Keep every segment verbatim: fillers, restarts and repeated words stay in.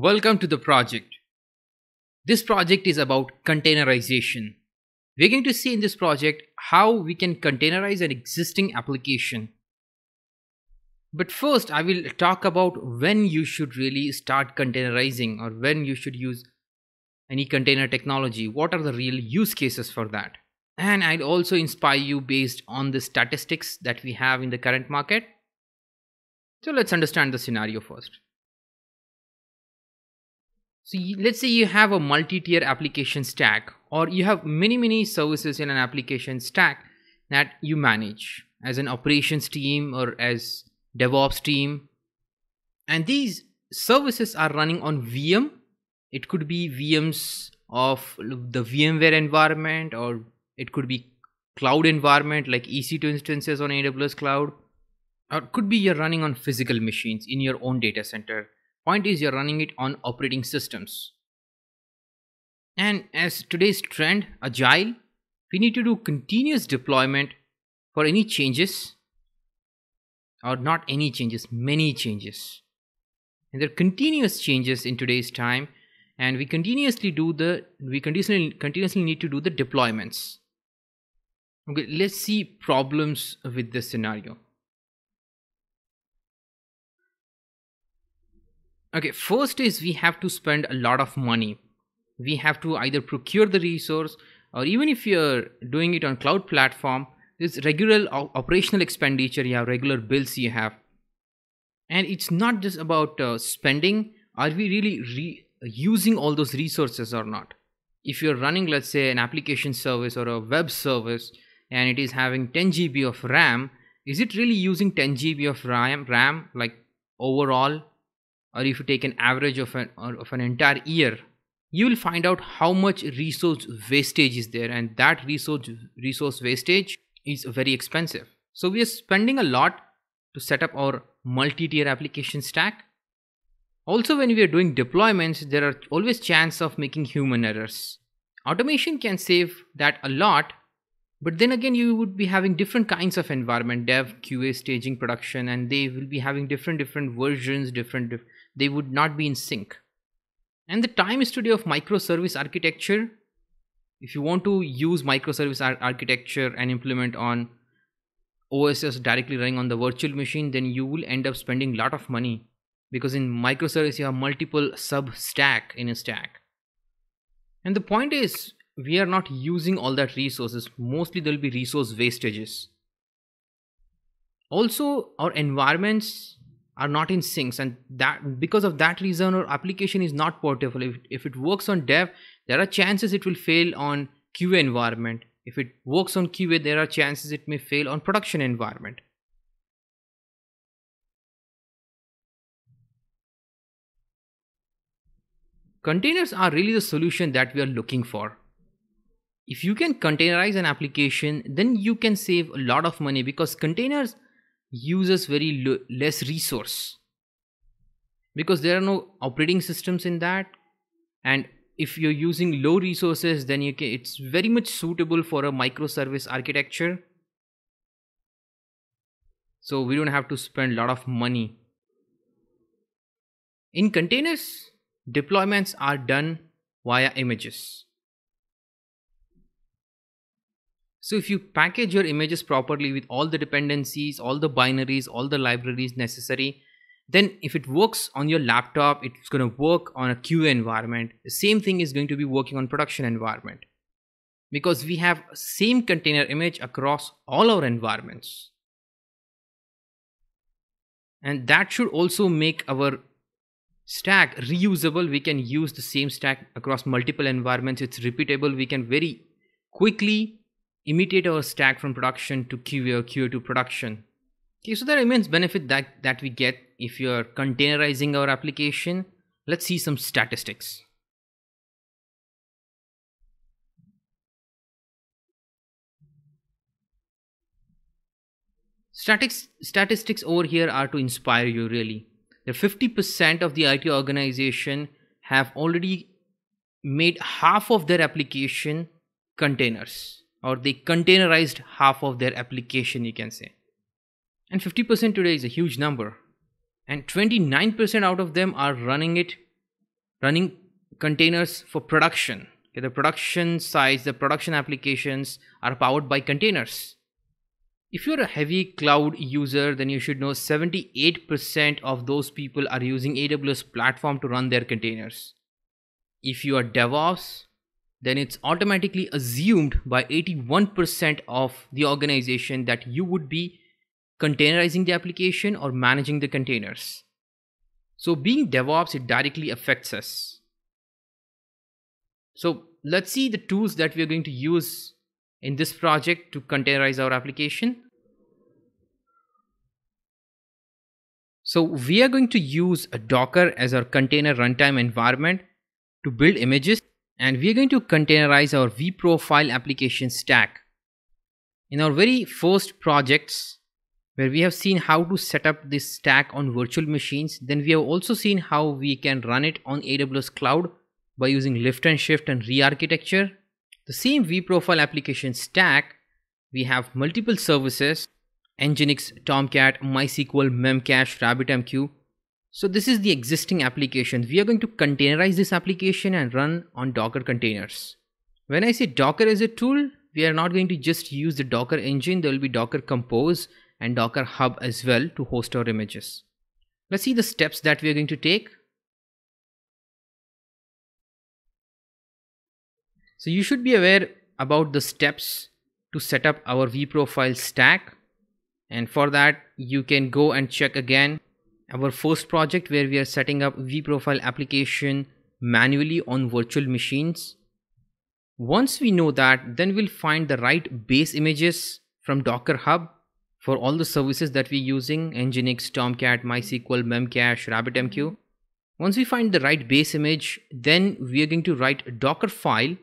Welcome to the project. This project is about containerization. We're going to see in this project how we can containerize an existing application. But first, I will talk about when you should really start containerizing or when you should use any container technology. What are the real use cases for that? And I'll also inspire you based on the statistics that we have in the current market. So let's understand the scenario first. So let's say you have a multi-tier application stack, or you have many, many services in an application stack that you manage as an operations team or as DevOps team. And these services are running on V M. It could be V Ms of the VMware environment, or it could be cloud environment like E C two instances on A W S cloud, or it could be you're running on physical machines in your own data center. Point is, you're running it on operating systems. And as today's trend, agile, we need to do continuous deployment for any changes, or not any changes, many changes. And there are continuous changes in today's time, and we continuously do the we continuously continuously need to do the deployments. Okay, let's see problems with this scenario. Okay, first is we have to spend a lot of money. We have to either procure the resource, or even if you're doing it on cloud platform, there's regular operational expenditure, you have regular bills you have. And it's not just about uh, spending. Are we really re using all those resources or not? If you're running, let's say, an application service or a web service, and it is having ten G B of RAM, is it really using ten G B of RAM, RAM like overall? Or if you take an average of an, or of an entire year, you will find out how much resource wastage is there, and that resource resource wastage is very expensive. So we are spending a lot to set up our multi-tier application stack. Also, when we are doing deployments, there are always chances of making human errors. Automation can save that a lot, but then again, you would be having different kinds of environment, dev, Q A, staging, production, and they will be having different, different versions, different, dif they would not be in sync. And the time is today of microservice architecture. If you want to use microservice ar architecture and implement on O S S directly running on the virtual machine, then you will end up spending a lot of money, because in microservice, you have multiple sub stack in a stack. And the point is, we are not using all that resources. Mostly there will be resource wastages. Also, our environments are not in syncs, and that because of that reason our application is not portable. If, if it works on dev, there are chances it will fail on Q A environment. If it works on Q A, there are chances it may fail on production environment. Containers are really the solution that we are looking for. If you can containerize an application, then you can save a lot of money, because containers uses very lo- less resource, because there are no operating systems in that. And if you're using low resources, then you can, it's very much suitable for a microservice architecture. So we don't have to spend a lot of money. In containers, deployments are done via images. So if you package your images properly with all the dependencies, all the binaries, all the libraries necessary, then if it works on your laptop, it's going to work on a Q A environment. The same thing is going to be working on production environment, because we have same container image across all our environments. And that should also make our stack reusable. We can use the same stack across multiple environments. It's repeatable. We can very quickly imitate our stack from production to Q A or Q A to production. Okay, so there are immense benefit that, that we get if you're containerizing our application. Let's see some statistics. Statics, statistics over here are to inspire you really. The fifty percent of the I T organization have already made half of their application containers, or they containerized half of their application, you can say. And fifty percent today is a huge number. And twenty-nine percent out of them are running it running containers for production. Okay, the production sites, the production applications are powered by containers. If you're a heavy cloud user, then you should know seventy-eight percent of those people are using A W S platform to run their containers. If you are DevOps, then it's automatically assumed by eighty-one percent of the organization that you would be containerizing the application or managing the containers. So being DevOps, it directly affects us. So let's see the tools that we are going to use in this project to containerize our application. So we are going to use a Docker as our container runtime environment to build images, and we are going to containerize our vprofile application stack. In our very first projects, where we have seen how to set up this stack on virtual machines, then we have also seen how we can run it on A W S cloud by using lift and shift and re-architecture. The same vprofile application stack, we have multiple services: Nginx, Tomcat, MySQL, Memcache, RabbitMQ. So this is the existing application. We are going to containerize this application and run on Docker containers. When I say Docker as a tool, we are not going to just use the Docker engine. There will be Docker Compose and Docker Hub as well to host our images. Let's see the steps that we are going to take. So you should be aware about the steps to set up our vprofile stack. And for that, you can go and check again our first project where we are setting up vprofile application manually on virtual machines. Once we know that, then we'll find the right base images from Docker Hub for all the services that we're using: Nginx, Tomcat, MySQL, Memcache, RabbitMQ. Once we find the right base image, then we are going to write a Docker file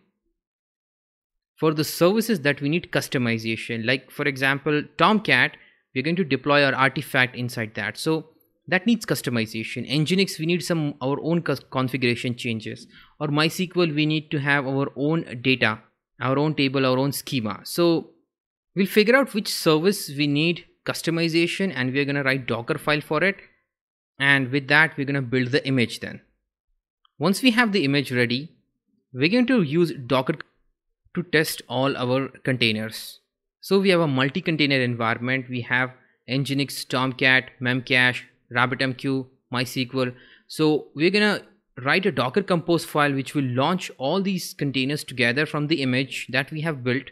for the services that we need customization. Like for example, Tomcat, we're going to deploy our artifact inside that. So that needs customization. Nginx, we need some our own configuration changes, or MySQL, we need to have our own data, our own table, our own schema. So we'll figure out which service we need customization, and we're going to write Docker file for it. And with that, we're going to build the image then. Once we have the image ready, we're going to use Docker to test all our containers. So we have a multi-container environment. We have Nginx, Tomcat, Memcache, RabbitMQ, MySQL. So we're gonna write a Docker Compose file which will launch all these containers together from the image that we have built.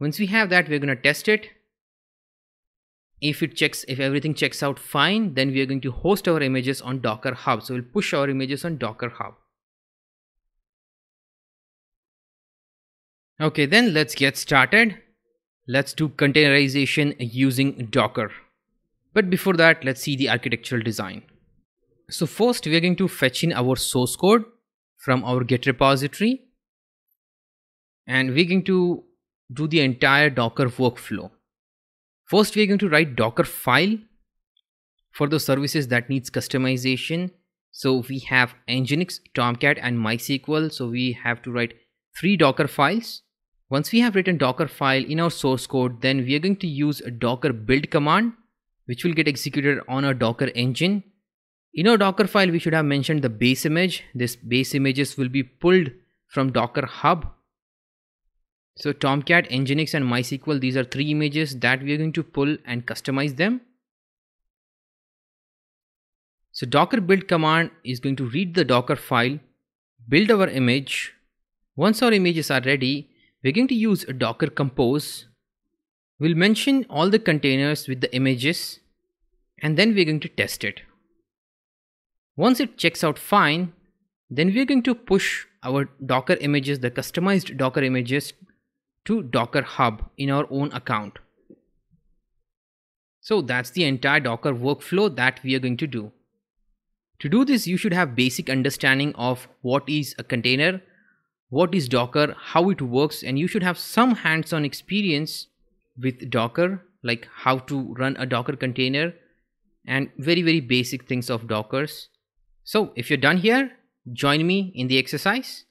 Once we have that, we're gonna test it. If it checks, if everything checks out fine, then we are going to host our images on Docker Hub. So we'll push our images on Docker Hub. Okay, then let's get started. Let's do containerization using Docker. But before that, let's see the architectural design. So first, we are going to fetch in our source code from our Git repository, and we're going to do the entire Docker workflow. First, we're going to write Docker file for the services that needs customization. So we have Nginx, Tomcat, and MySQL. So we have to write three Docker files. Once we have written Docker file in our source code, then we are going to use a Docker build command, which will get executed on our Docker engine. In our Docker file, we should have mentioned the base image. This base images will be pulled from Docker Hub. So Tomcat, Nginx, and MySQL, these are three images that we are going to pull and customize them. So Docker build command is going to read the Docker file, build our image. Once our images are ready, we're going to use a Docker Compose. We'll mention all the containers with the images, and then we're going to test it. Once it checks out fine, then we're going to push our Docker images, the customized Docker images, to Docker Hub in our own account. So that's the entire Docker workflow that we are going to do. To do this, you should have basic understanding of what is a container, what is Docker, how it works, and you should have some hands-on experience with Docker, like how to run a Docker container and very very basic things of Dockers. So if you're done here, join me in the exercise.